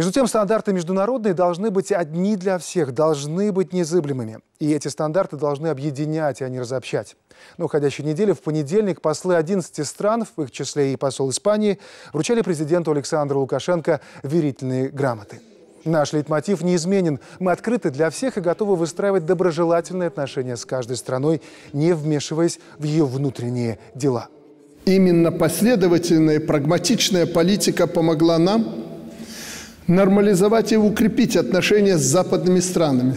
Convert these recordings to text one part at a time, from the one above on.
Между тем, стандарты международные должны быть одни для всех, должны быть незыблемыми. И эти стандарты должны объединять, а не разобщать. На уходящей неделе в понедельник послы 11 стран, в их числе и посол Испании, вручали президенту Александру Лукашенко верительные грамоты. Наш лейтмотив неизменен. Мы открыты для всех и готовы выстраивать доброжелательные отношения с каждой страной, не вмешиваясь в ее внутренние дела. Именно последовательная и прагматичная политика помогла нам нормализовать и укрепить отношения с западными странами.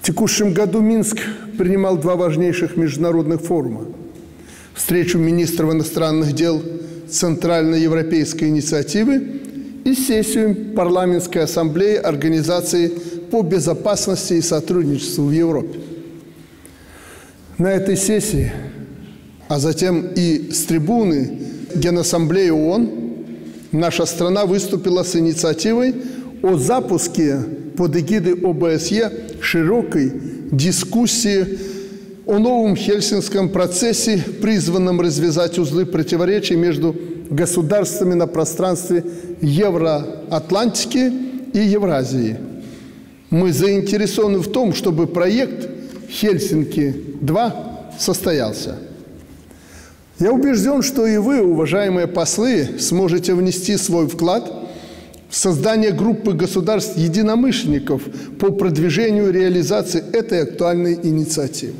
В текущем году Минск принимал два важнейших международных форума. Встречу министров иностранных дел Центральноевропейской инициативы и сессию парламентской ассамблеи Организации по безопасности и сотрудничеству в Европе. На этой сессии, а затем и с трибуны Генассамблеи ООН, наша страна выступила с инициативой о запуске под эгидой ОБСЕ широкой дискуссии о новом хельсинском процессе, призванном развязать узлы противоречий между государствами на пространстве Евроатлантики и Евразии. Мы заинтересованы в том, чтобы проект «Хельсинки-2» состоялся. Я убежден, что и вы, уважаемые послы, сможете внести свой вклад в создание группы государств-единомышленников по продвижению и реализации этой актуальной инициативы.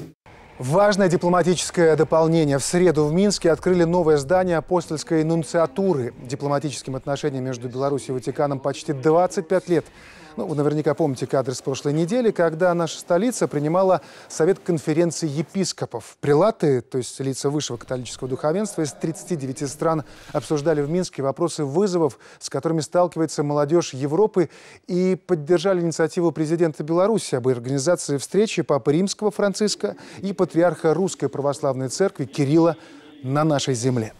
Важное дипломатическое дополнение. В среду в Минске открыли новое здание апостольской нунциатуры. Дипломатическим отношениям между Беларусью и Ватиканом почти 25 лет. Ну, вы наверняка помните кадры с прошлой недели, когда наша столица принимала совет конференции епископов. Прелаты, то есть лица высшего католического духовенства, из 39 стран обсуждали в Минске вопросы вызовов, с которыми сталкивается молодежь Европы, и поддержали инициативу президента Беларуси об организации встречи Папы Римского Франциска и Патриарха Русской Православной Церкви Кирилла на нашей земле.